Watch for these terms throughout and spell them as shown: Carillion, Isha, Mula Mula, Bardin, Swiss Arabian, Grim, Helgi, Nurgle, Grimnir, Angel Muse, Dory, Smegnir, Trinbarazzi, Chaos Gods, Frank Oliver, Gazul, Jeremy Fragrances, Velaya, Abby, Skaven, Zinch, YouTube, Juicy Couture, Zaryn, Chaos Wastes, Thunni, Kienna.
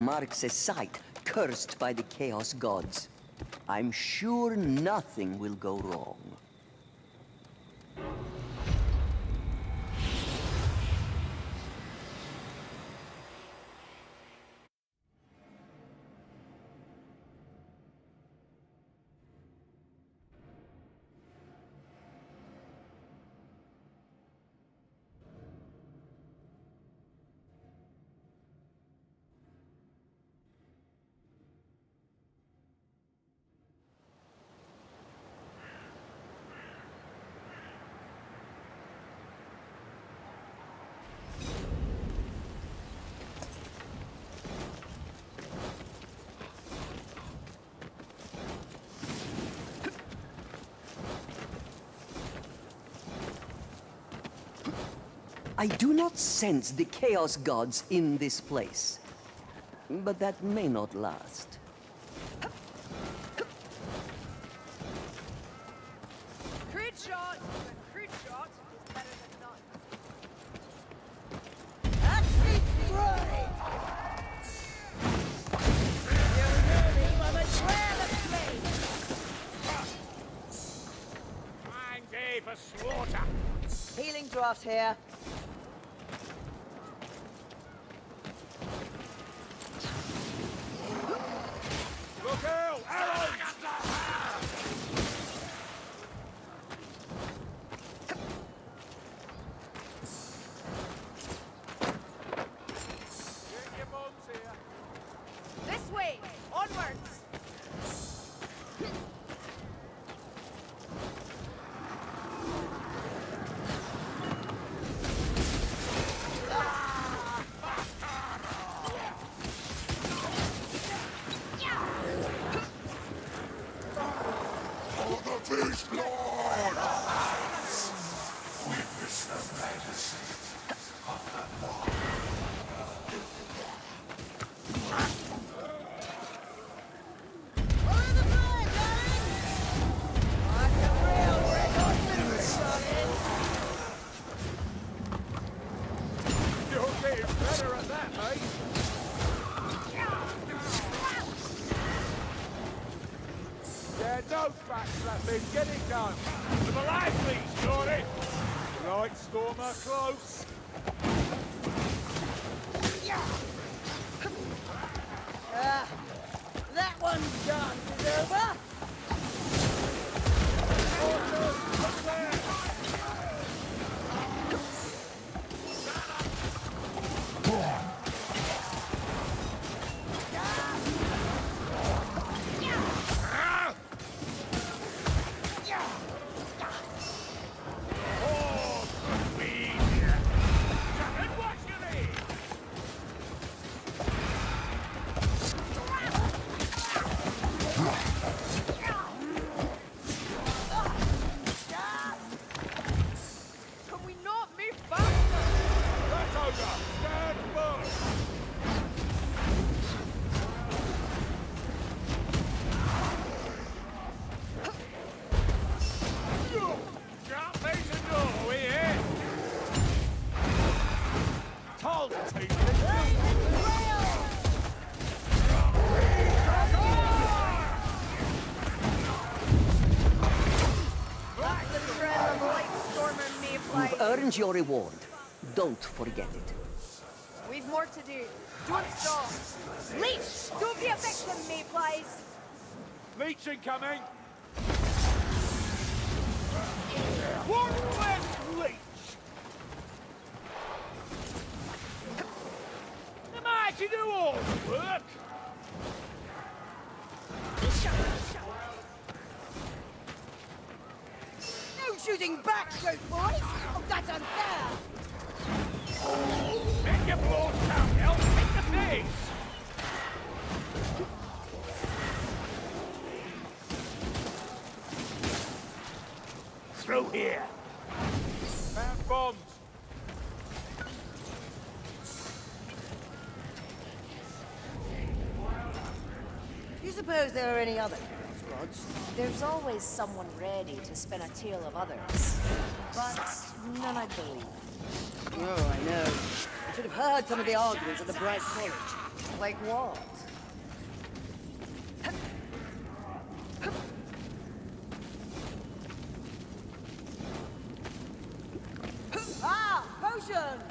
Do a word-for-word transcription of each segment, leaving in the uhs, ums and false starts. Marks a site cursed by the Chaos Gods. I'm sure nothing will go wrong. I do not sense the Chaos Gods in this place, but that may not last. Crit shot! A crit shot is better than none. That's it! You're learning from a trail of flame! Prime day for slaughter! Healing draft here. Earned your reward. Don't forget it. We've more to do. Don't stop. Leech! Don't be a victim, Mayflies! Leech incoming! One less leech! Am I to do all the work? No shooting back, show boys! That's unfair! Make your blows count, Elf! Take the face! Through here! Man bombs! You suppose there are any other gods? There's always someone ready to spin a tale of others. But none I believe. Oh, I know. I should have heard some of the arguments at the Bright College. like walls. Ah, potion!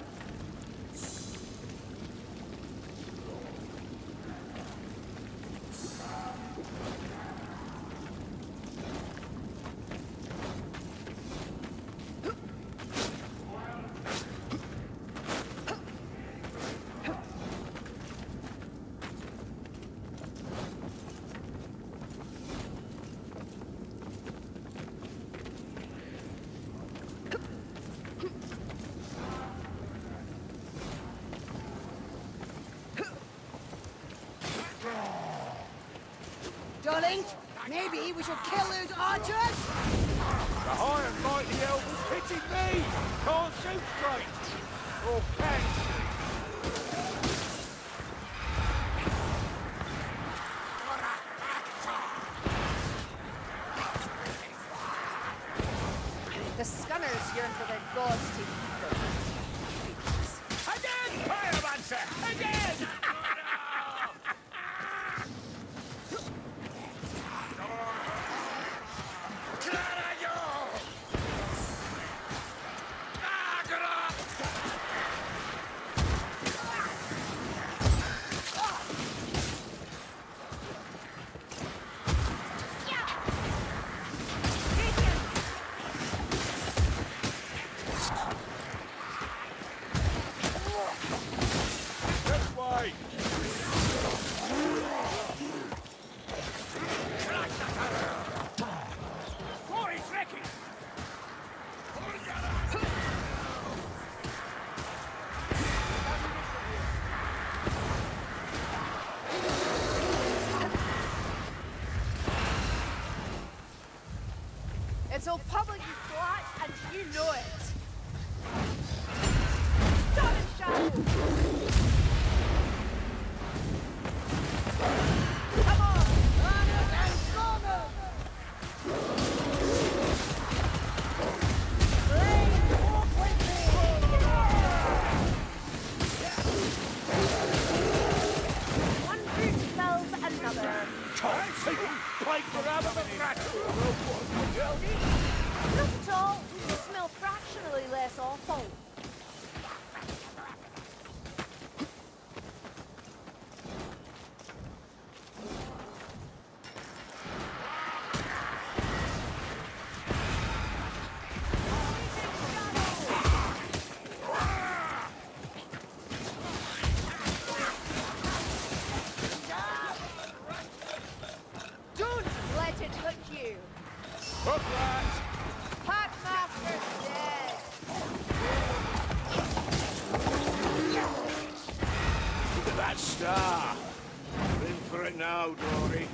Maybe we should kill those archers? The high and mighty elves pity me! Can't shoot straight! Or can shoot! The scummers yearn for their gods to eat them. Again, pyromancer! Again! So public you plot, and you know it. Stop it, Shadow! Come on! Run it and storm it! Play walk with me! One brute spells another. Chance! Play forever the rat! Not at all. You smell fractionally less awful. Now, Dory.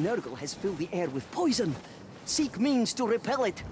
Nurgle has filled the air with poison. Seek means to repel it.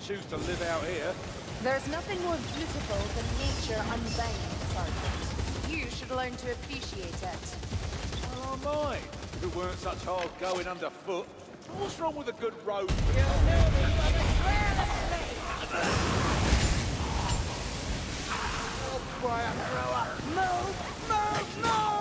Choose to live out here. There's nothing more beautiful than nature unbound, Sergeant. You should learn to appreciate it. Oh my! Who weren't such hard going underfoot? What's wrong with a good road? You'll know me by the smell of me. Oh, Brian, grow up! Move! Move! Move!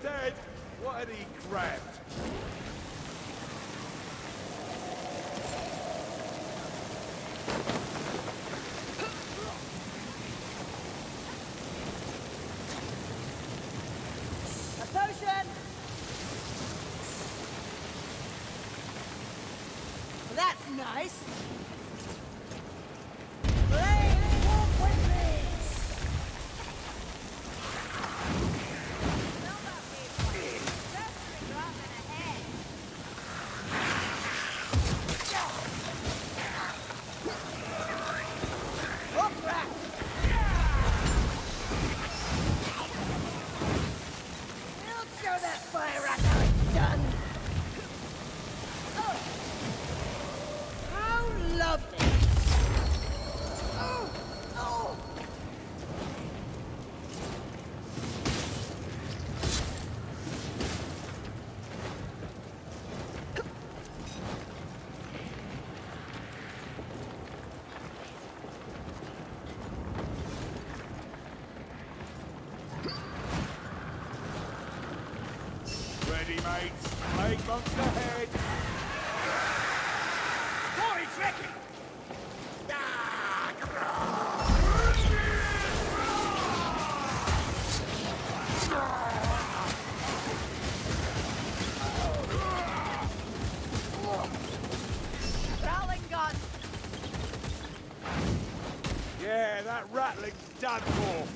Dead. What had he grabbed? A potion! That's nice. Make monster head! Dory, tricky! Republic done for.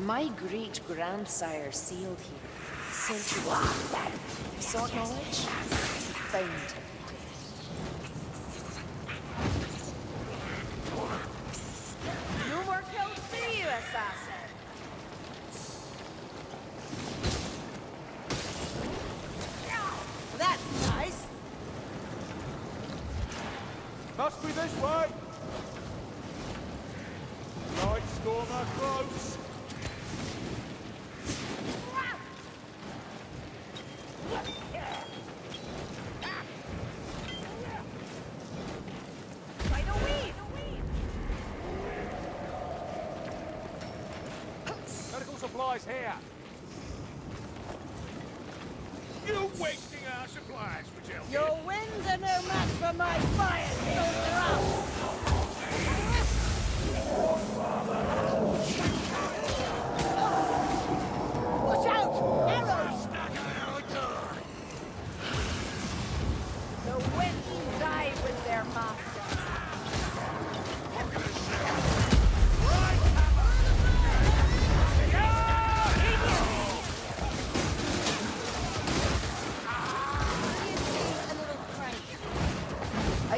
My great grandsire sealed here, sent wow. Sought knowledge, found it. No more kills for you, assassin! That's nice! Must be this way! Light stormer close! Here. You're wasting our supplies, would you? Your winds are no match for my fire, soldier up! Watch out! Arrows! The winds die with their master.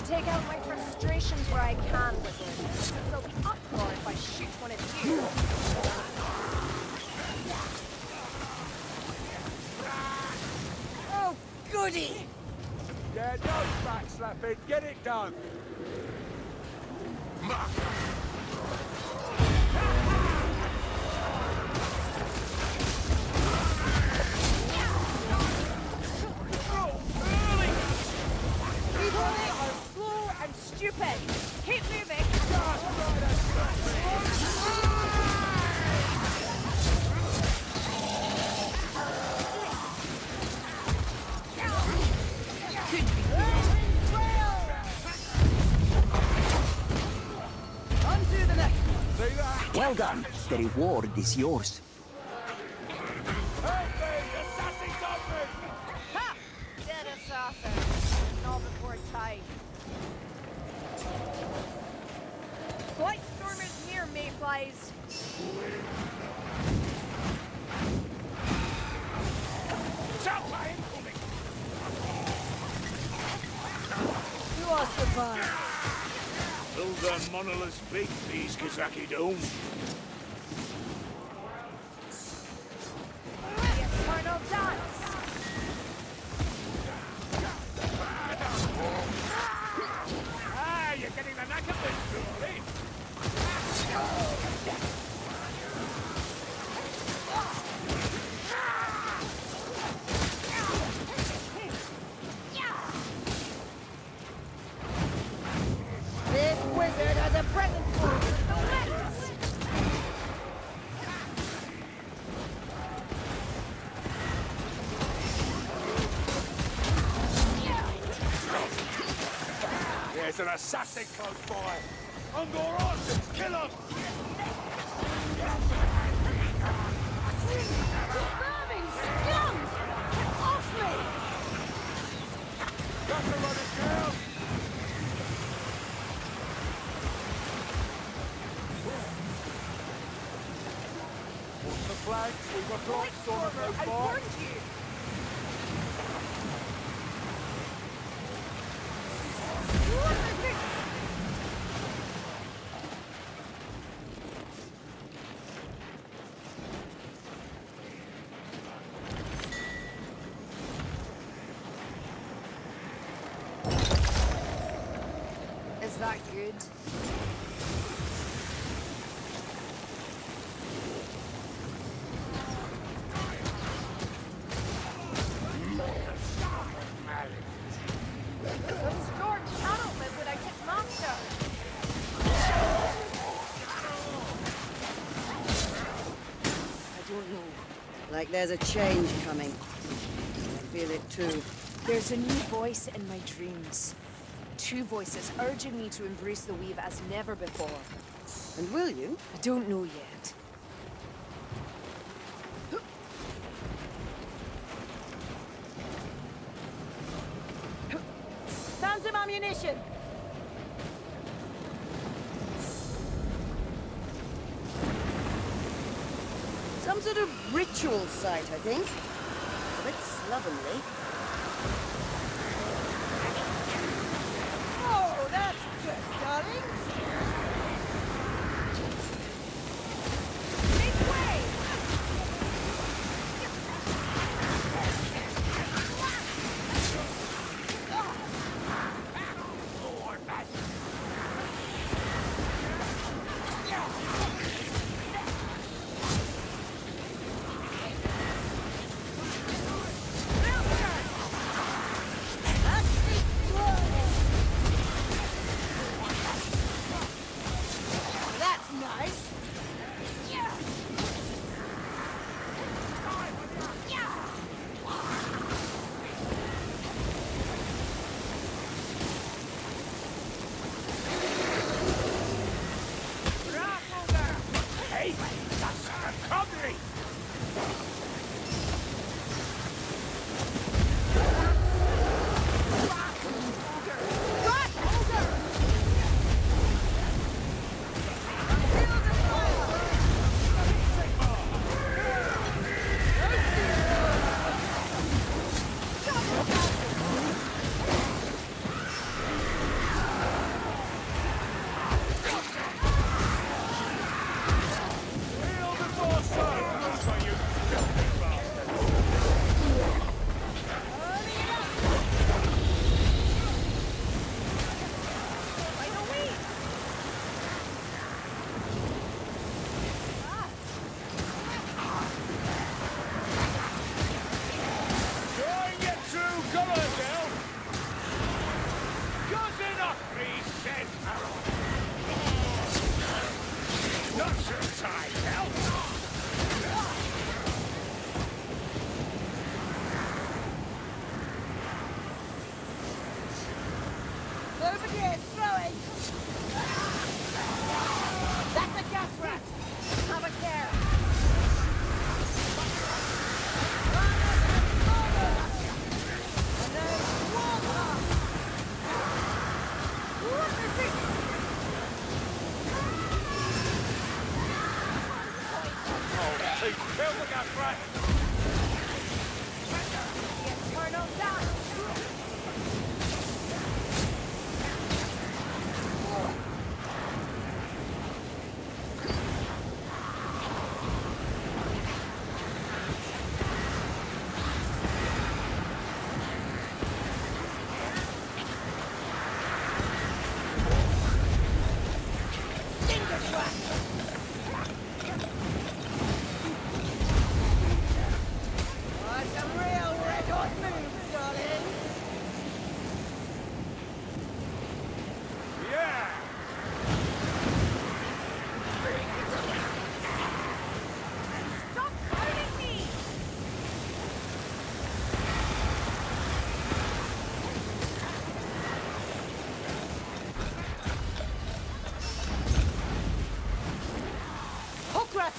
Take out my frustrations where I can with it, since they'll be up for if I shoot one at you. Oh, goody! Yeah, no backslapping. Get it done. Stupid! Keep moving! God, could be on to the next one! Well done! The reward is yours. Monolith's big, please, Kazaki Dome. An assassin close by! On your horses! Kill him! Starving scum! Get off me! Got to run it down! Watch the flags, we've got drop storm close by! I warned you! Is that good? Like there's a change coming. I feel it too. There's a new voice in my dreams. Two voices urging me to embrace the weave as never before. And will you? I don't know yet. Found some ammunition! Some sort of ritual site, I think. A bit slovenly. Oh, that's good, darlings! Make way!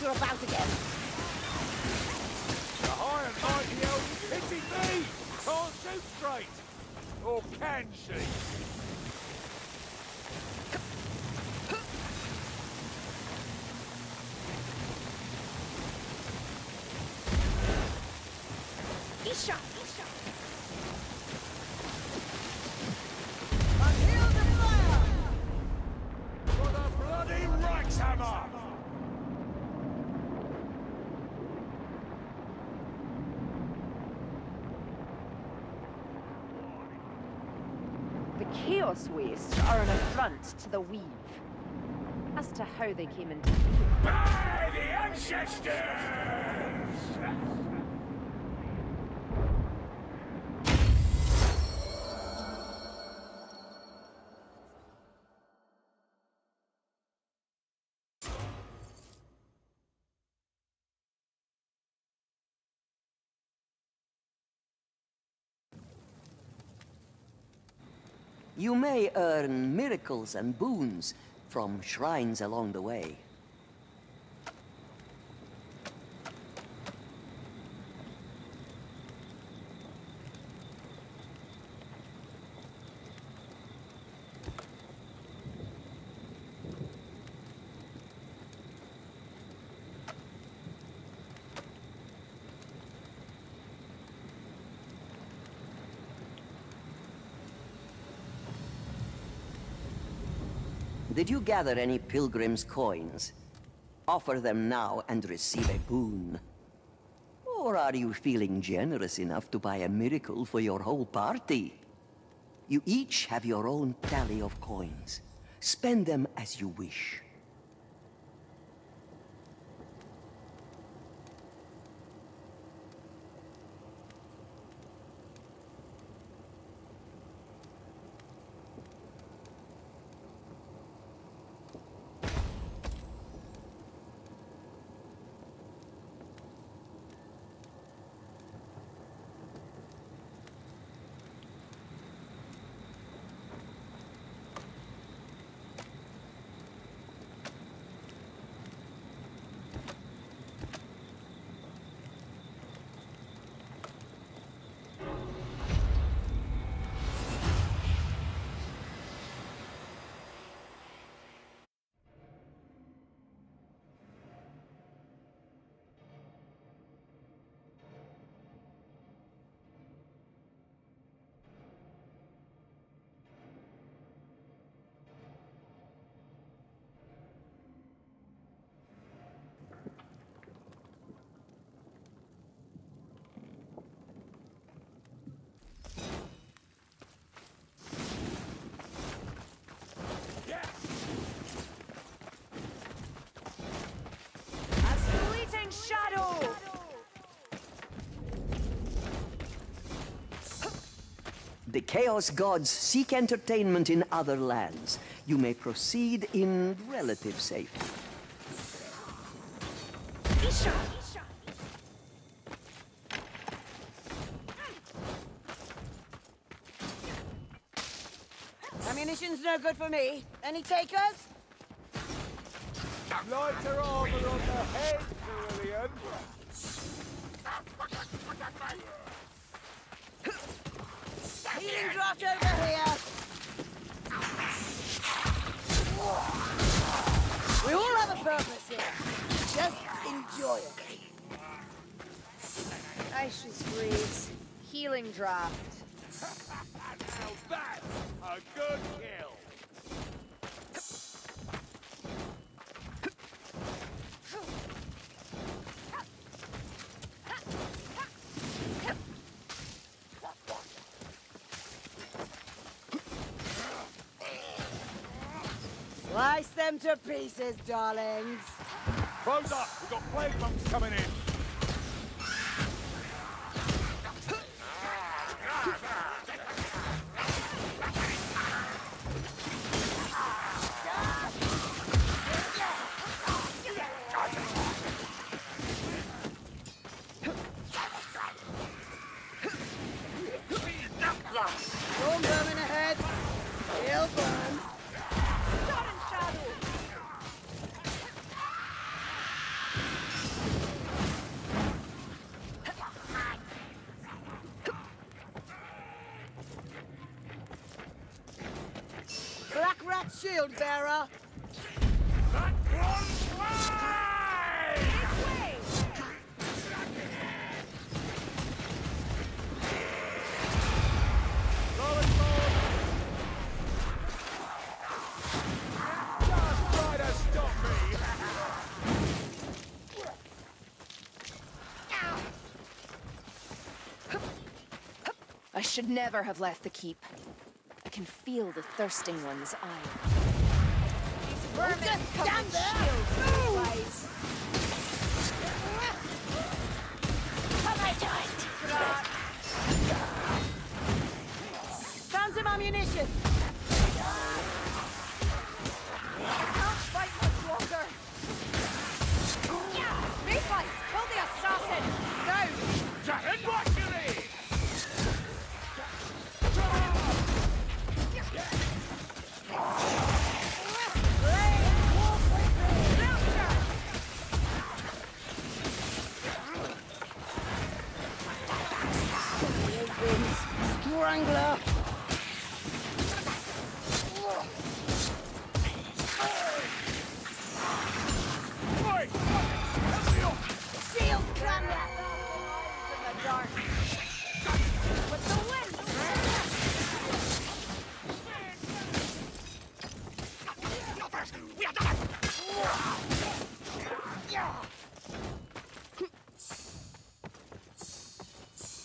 You're about again. The high and mighty elf hitting me! Can't shoot straight! Or can she? Isha! Isha! Until the fire! What a bloody ragshammer! Chaos Wastes are an affront to the Weave. As to how they came into being. By the ancestors! You may earn miracles and boons from shrines along the way. Did you gather any pilgrims' coins? Offer them now and receive a boon. Or are you feeling generous enough to buy a miracle for your whole party? You each have your own tally of coins. Spend them as you wish. The Chaos Gods seek entertainment in other lands. You may proceed in relative safety. Isha! Isha! Ammunition's no good for me. Any takers? Light her armor on her head, Cerulean. Healing draft over here! We all have a purpose here. Just enjoy it. Ice breeze. Healing draft. Now that's a good kill. Slice them to pieces, darlings. Close up, we've got plague monks coming in. Storm coming ahead. He'll burn. Shield bearer. That just try to stop me. I should never have left the keep. can feel the thirsting one's ire. These vermin come with shields and how am I doing? Found some ammunition. Can't fight much longer. They fight! Kill the assassin! Down! Zaryn, what you need? Strangler!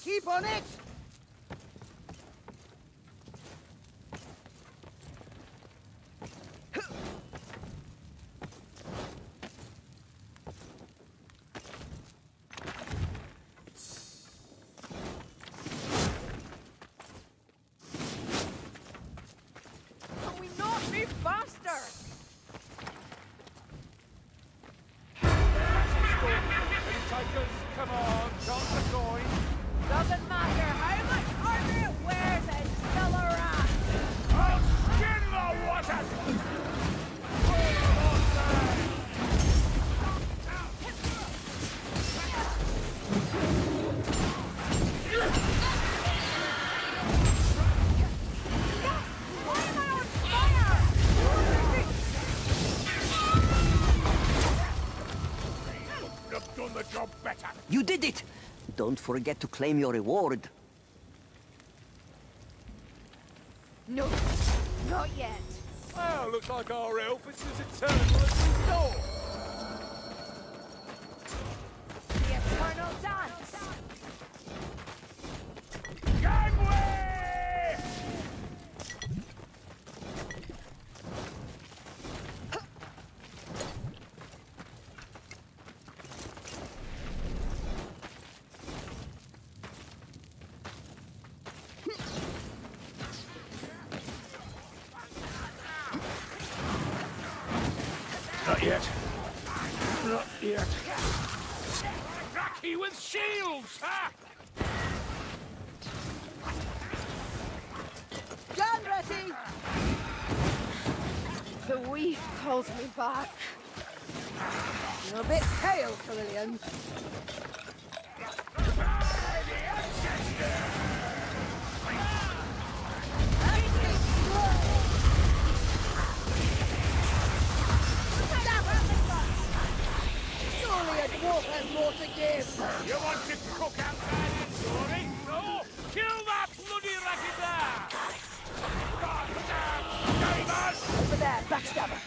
Keep on it! You did it! Don't forget to claim your reward. No, not yet. Well, looks like our Elvis is eternal at the door. The eternal dance! Gangway! Not yet. Not yet. Racky with shields, huh? Done, Rusty! The weave calls me back. You're a bit pale, Carillion. More and more to give. You want to cook outside this, Dory? No! Kill that bloody racket there! Goddamn! Over there, backstabber!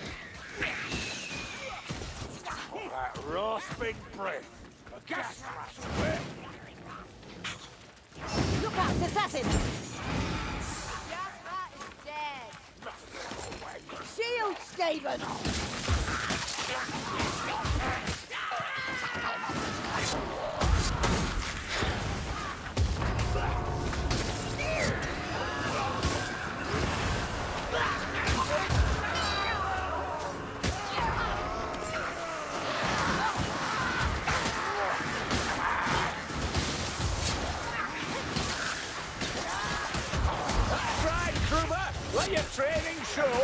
Oh, that rasping breath. A gas mask. Look out, assassin! Jasper is dead. Shield, Skaven! Let your training show!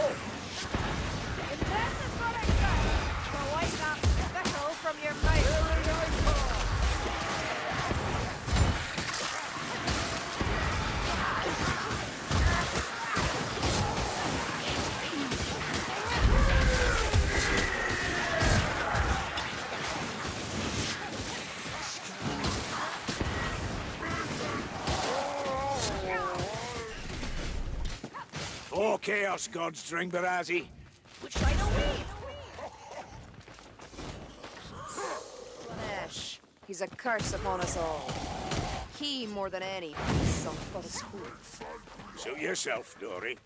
Impressive for a gun! But wipe that spittle from your mouth! Very nice Oh, Chaos Gods, Trinbarazzi. Which way to weave? Ash. He's a curse upon us all. He, more than any, is some for his hoof. Suit yourself, Dory.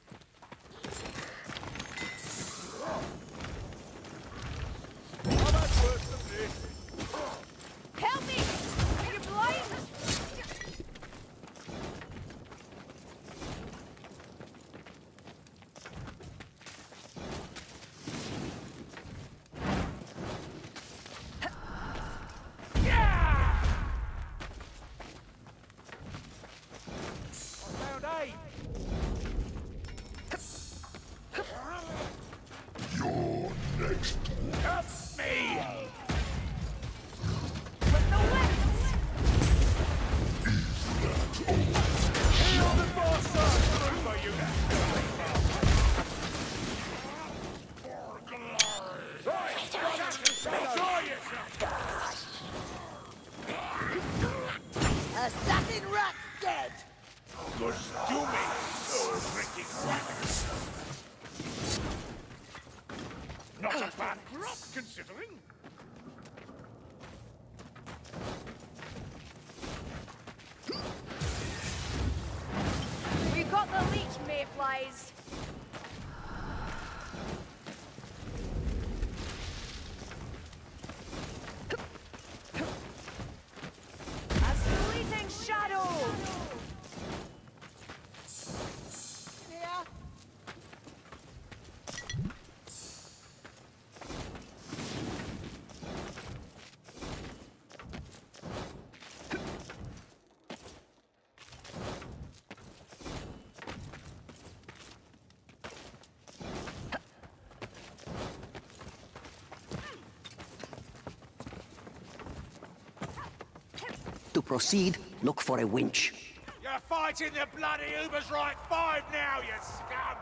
To proceed, look for a winch. You're fighting the bloody Uber's right five now, you scum!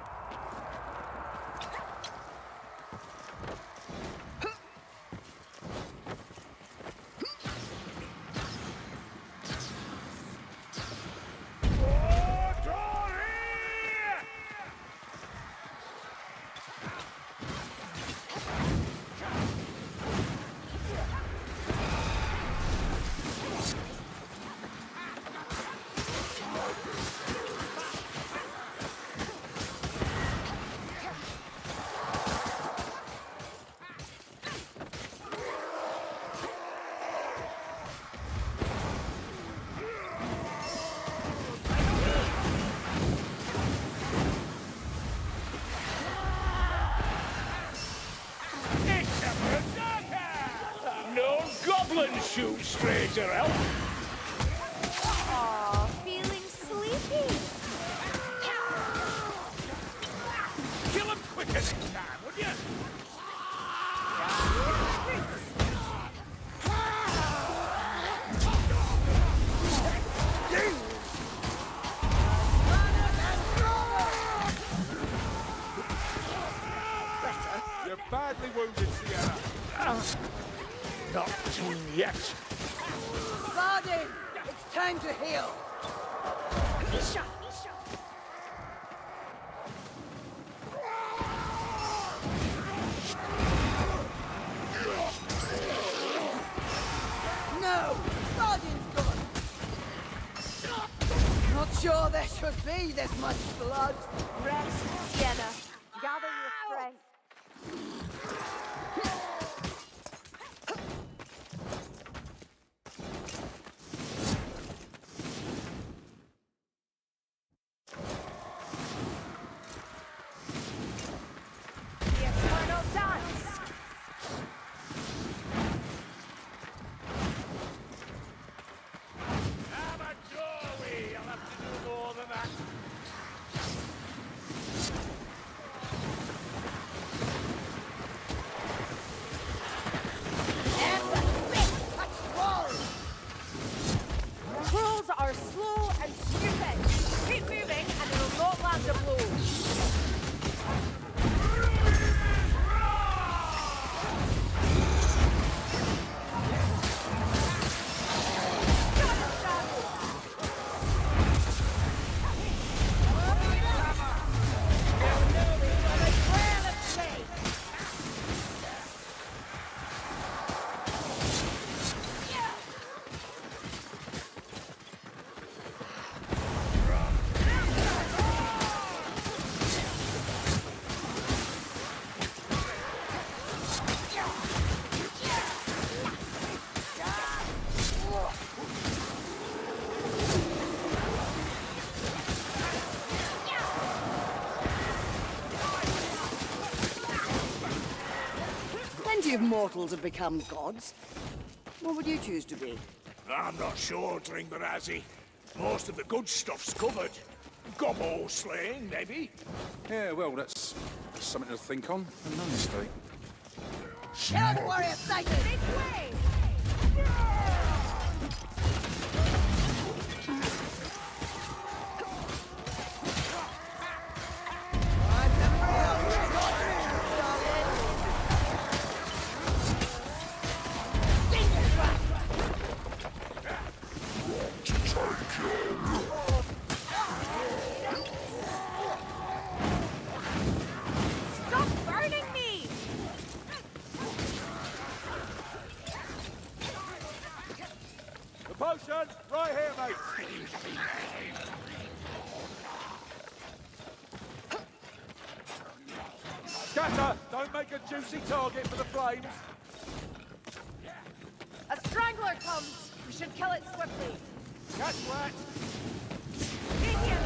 Shoot straight or else. Aww, feeling sleepy. Kill him quick as you can, would you? You're badly wounded, Kienna. Uh. Not too yet. Bardin, it's time to heal. Isha, Isha. No, Bardin's gone. Not sure there should be this much blood. Rest, Kienna. Gather your strength. If mortals have become gods, what would you choose to be? I'm not sure, Trinbarazzi. Most of the good stuff's covered. Gobble slaying, maybe? Yeah, well, that's something to think on, and no mistake. Chaos warrior sighted! This way! Juicy target for the flames. A strangler comes. We should kill it swiftly. Catch rat.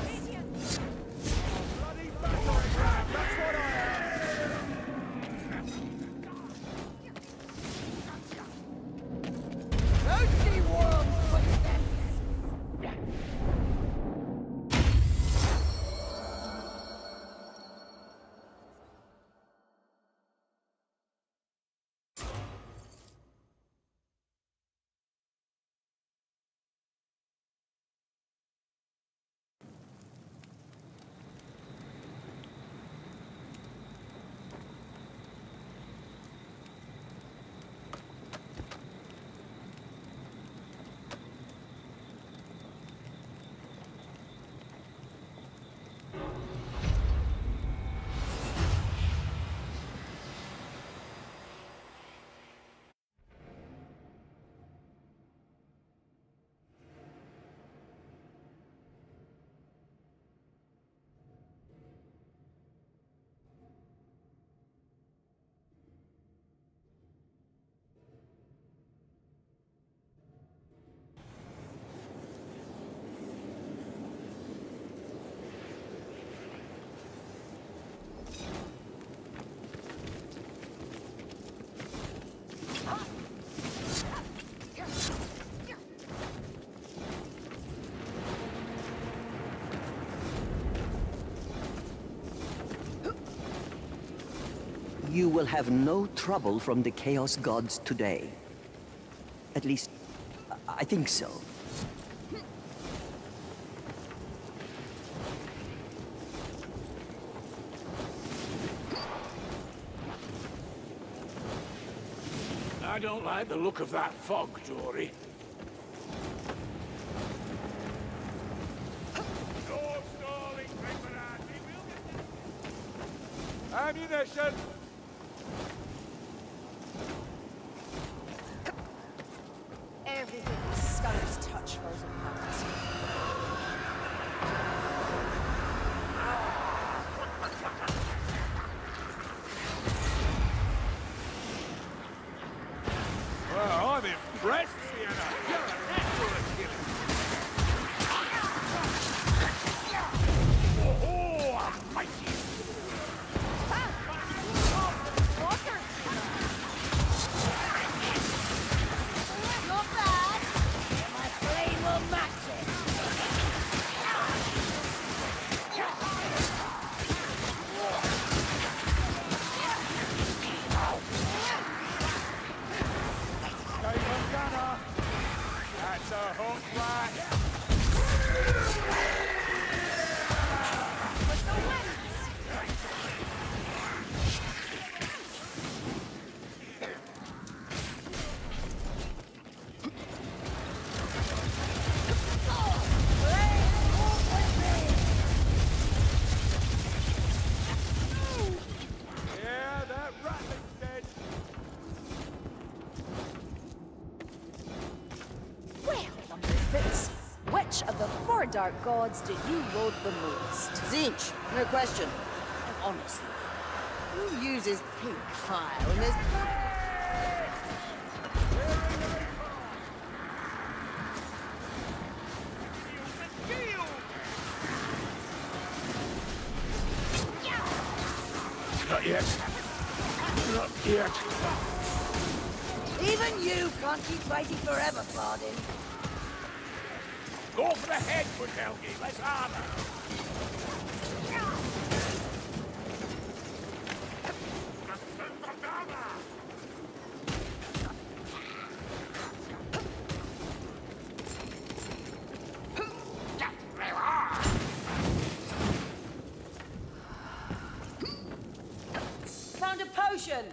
Minions. Bloody battle rat. That's what I am. Those sea worms You will have no trouble from the Chaos Gods today. At least, I think so. I don't like the look of that fog, Dory. Ammunition! Dark gods, did you loathe the most? Zinch, no question. And honestly, who uses pink fire when there's... Not yet. Not yet. Even you can't keep waiting forever, Bardin. Go for the head, good Helgi. Let's arm her. solution.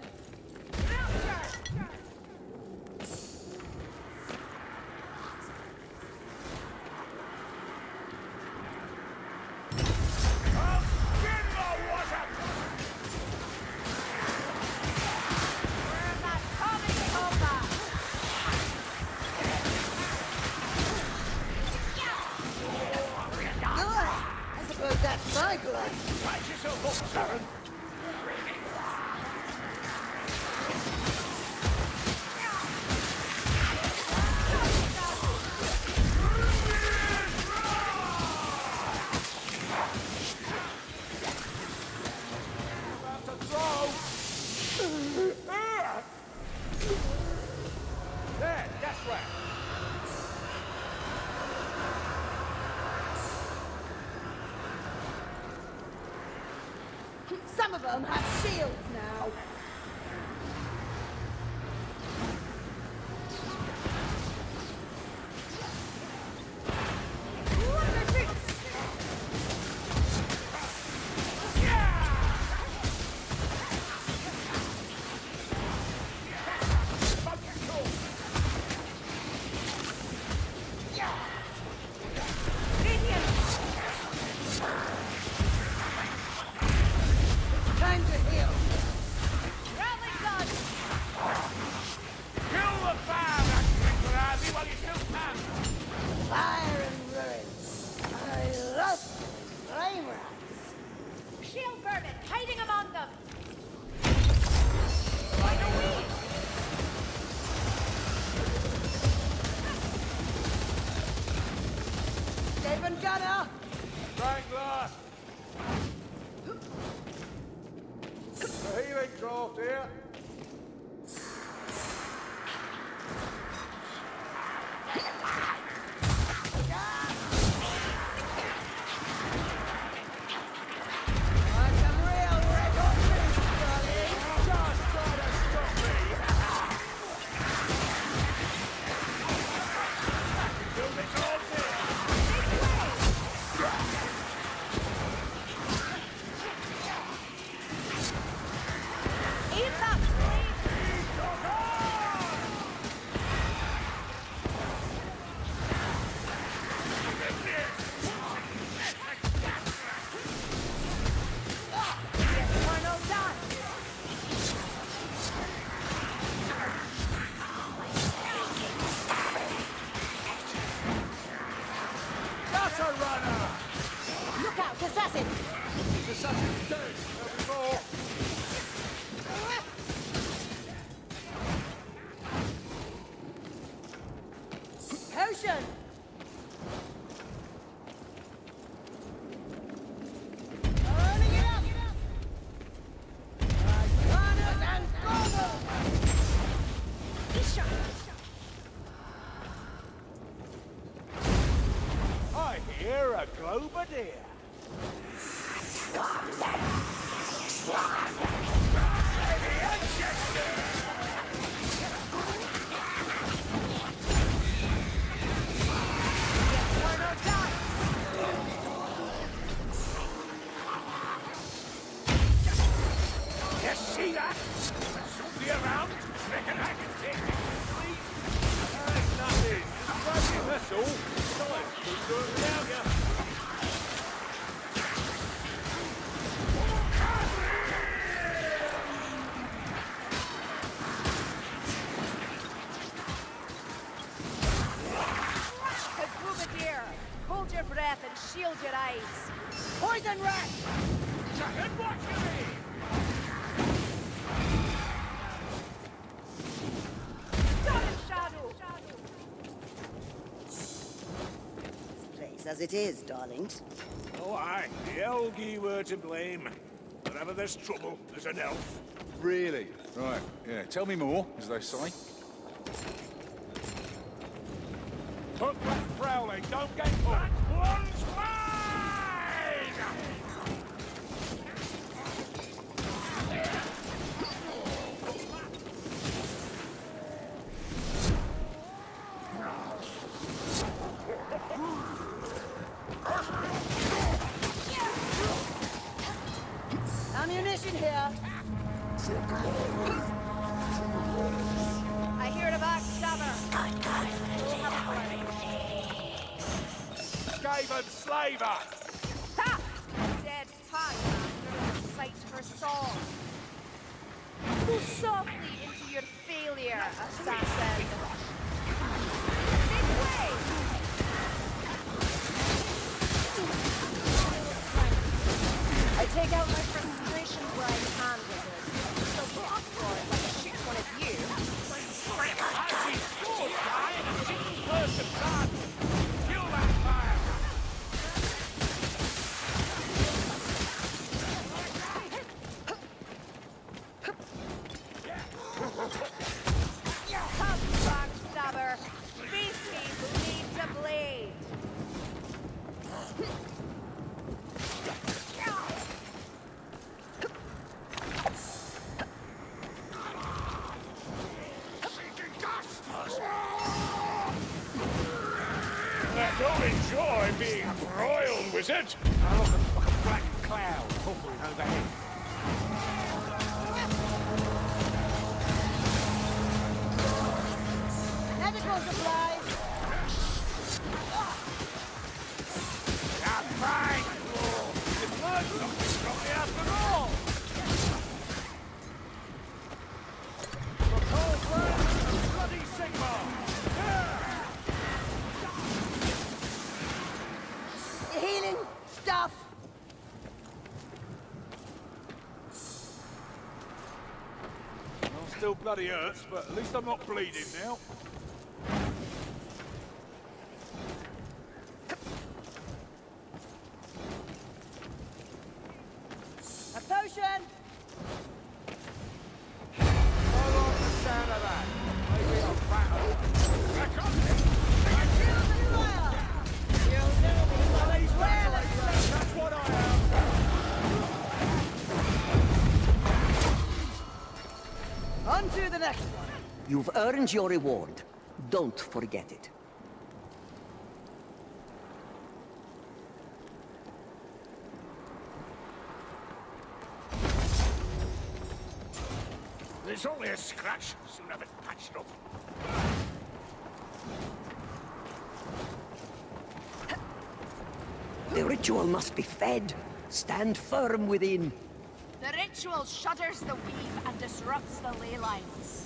Some of them have shields now. As it is, darlings. Oh, aye. The Elgi were to blame. Whenever there's trouble, there's an elf. Really? Right. Yeah. Tell me more, as they say. Hook that prowling. Don't get caught. One's I hear the backstabber. We'll have a Scave and slaver! Ha! Dead time after sight for soul. Pull softly into your failure, assassin. Midway! I take out my frustration where I can with it. So block for it like I shoot one of you. I see four guys and a single person can't kill that fire! Come, backstabber! Beasties need to bleed! Don't enjoy being broiled, wizard! I look like a black cloud hovering overhead. Medical supplies! I'm fine! The blood's not from me after all! The cold blood is bloody Sigma! Healing stuff. Well, still bloody hurts, but at least I'm not bleeding now. A potion. I like the sound of that. Maybe I'll battle. Back on it. You'll never be sorry. Well, that's what I am. On to the next one. You've earned your reward. Don't forget it. There's only a scratch, soon have it patched up. The ritual must be fed. Stand firm within. The ritual shudders the weave and disrupts the ley lines.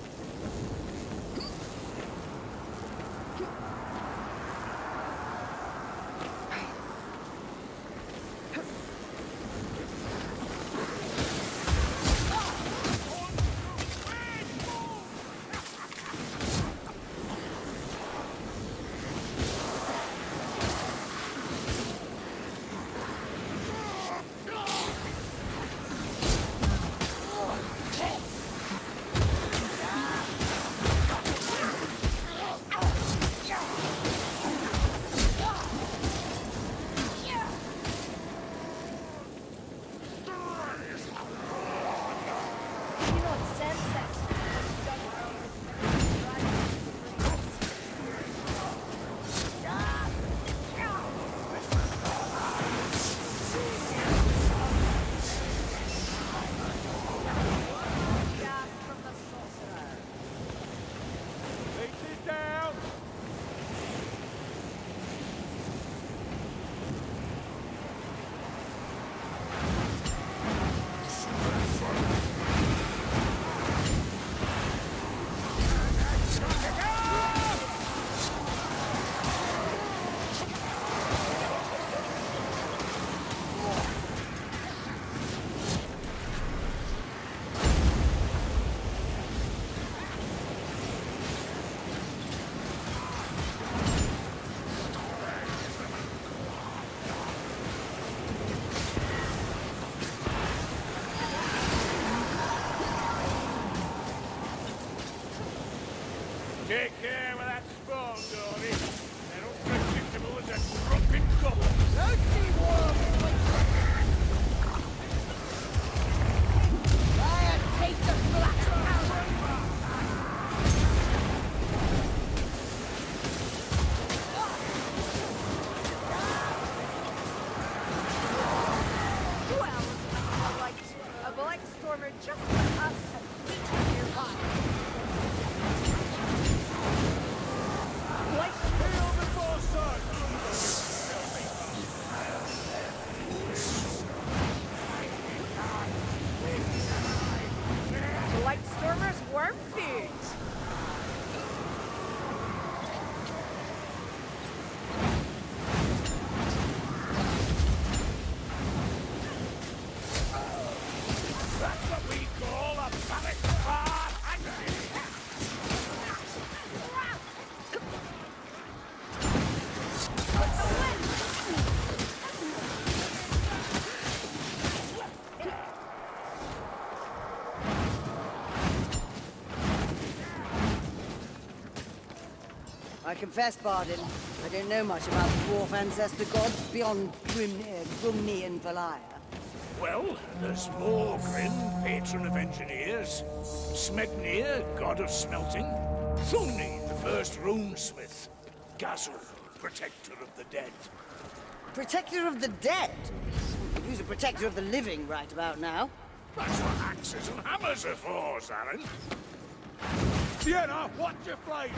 Take care with that spawn, Dory. They're unpredictable as a crooked goblin. Don't be warm! I take the black power! Well, a black stormer just for us. Lightstormer's worm food. I confess, Bardin, I don't know much about the dwarf ancestor gods beyond Grimnir, Grimnir and Velaya. Well, there's more Grim, patron of engineers, Smegnir, god of smelting, Thunni, the first runesmith, Gazul, protector of the dead. Protector of the dead? Who's a protector of the living right about now? That's what axes and hammers are for, Zaryn. Kienna, watch your flame!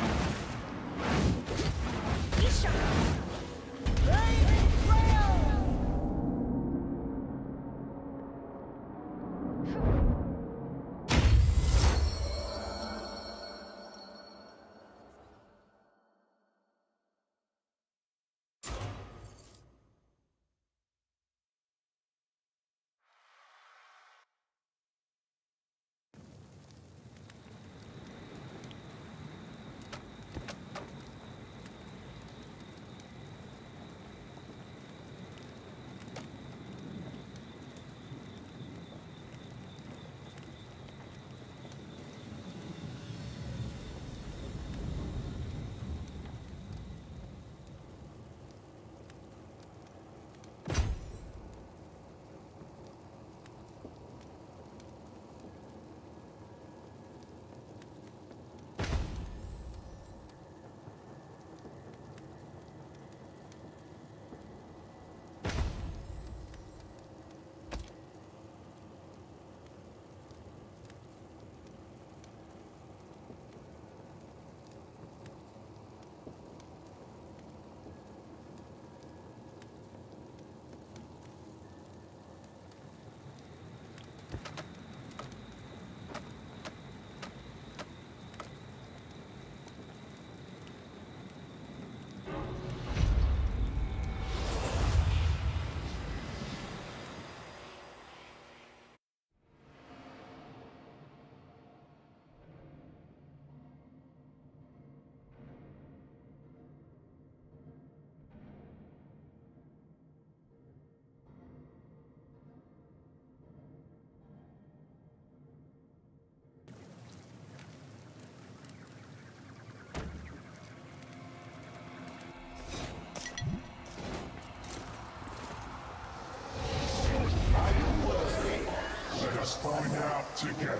Find out together.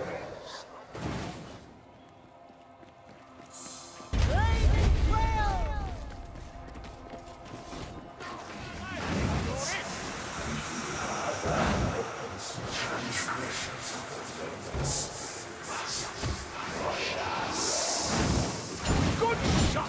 Good shot.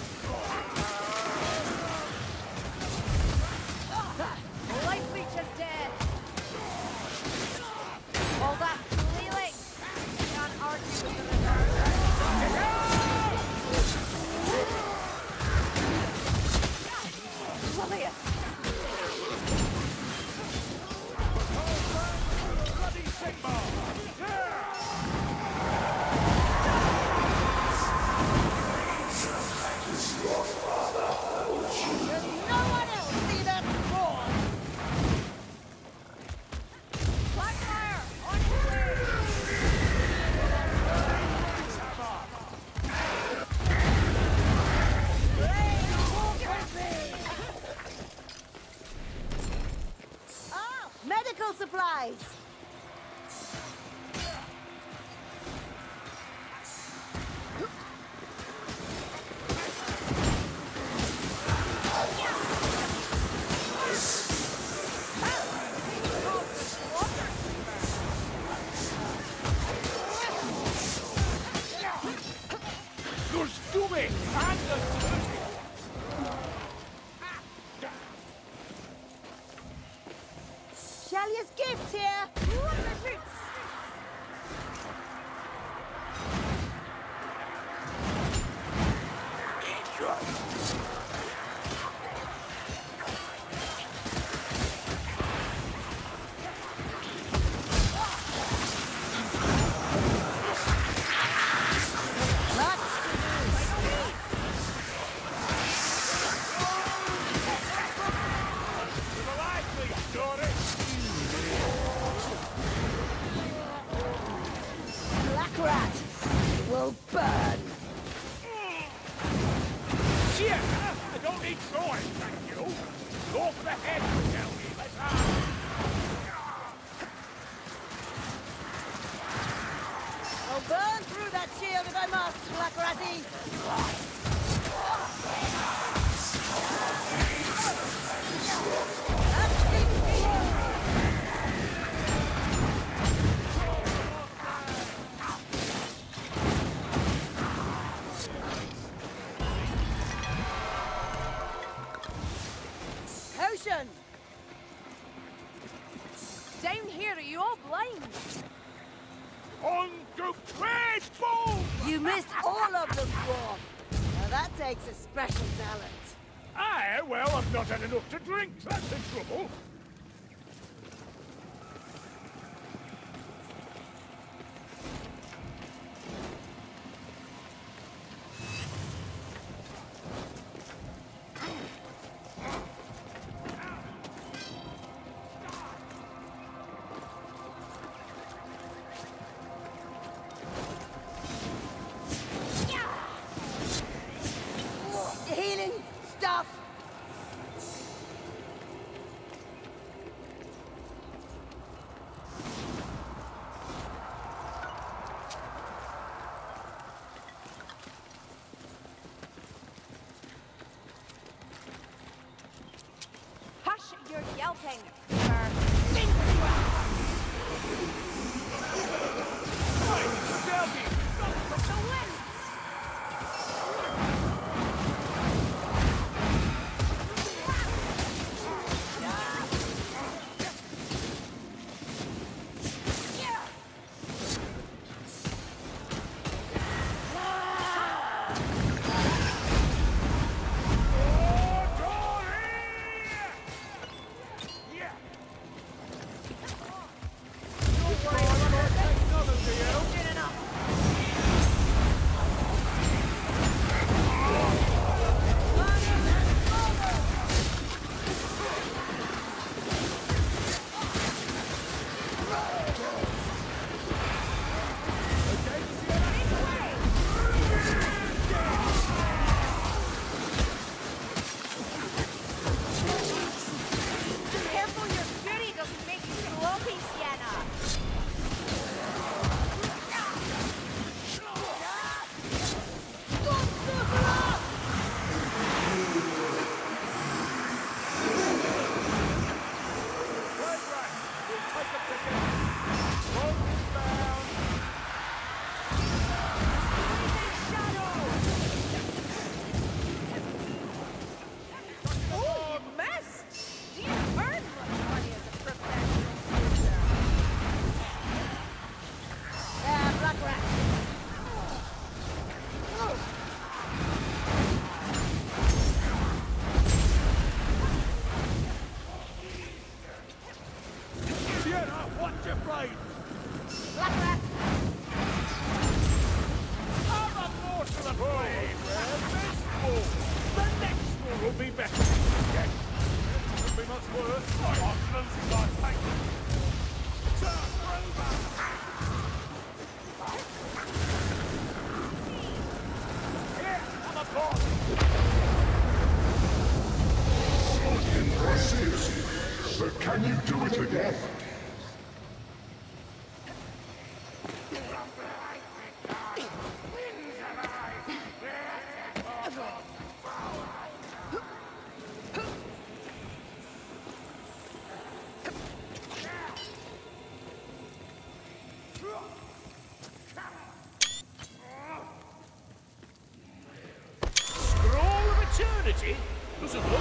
Gift here! What the shall burn. Cheer! I don't need Troy, thank you. Go for the head, you tell me. Let's have. I'll burn through that shield if I must, Black Razzie. Down here, are you all blind? On to Crashboom! You missed all of them, Dwarf. Now that takes a special talent. Aye, well, I've not had enough to drink. That's the trouble. This is